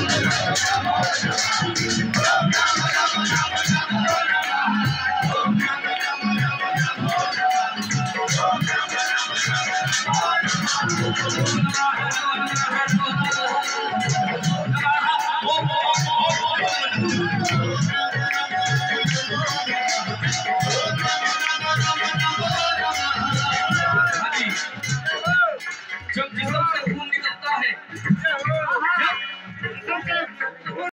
जब जिसम से खून निकलता है।